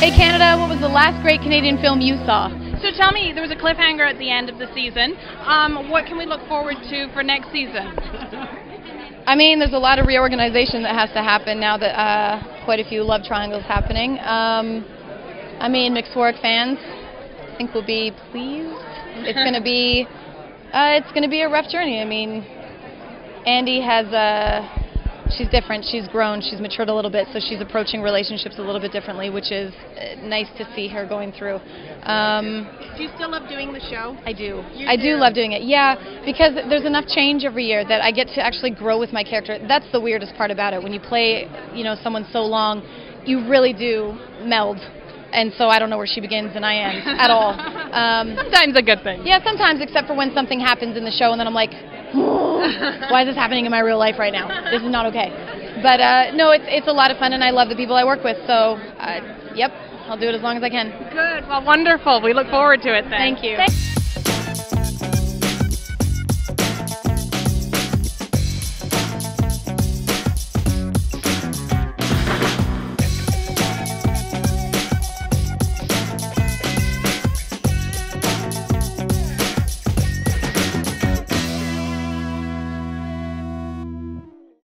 Hey Canada, what was the last great Canadian film you saw? So tell me, there was a cliffhanger at the end of the season. What can we look forward to for next season? I mean, there's a lot of reorganization that has to happen now that quite a few love triangles happening. I mean, McSwirk fans, I think, will be pleased. It's gonna be a rough journey. I mean, Andy has a. She's different, she's grown, she's matured a little bit, so she's approaching relationships a little bit differently, which is nice to see her going through. Do you still love doing the show? I do. I do love doing it, yeah, because there's enough change every year that I get to actually grow with my character. That's the weirdest part about it. When you play, you know, someone so long, you really do meld. And so I don't know where she begins and I end at all. Sometimes a good thing. Yeah, sometimes, except for when something happens in the show and then I'm like, why is this happening in my real life right now? This is not okay. But no, it's a lot of fun and I love the people I work with. So, yep, I'll do it as long as I can. Good. Well, wonderful. We look forward to it then. Thank you.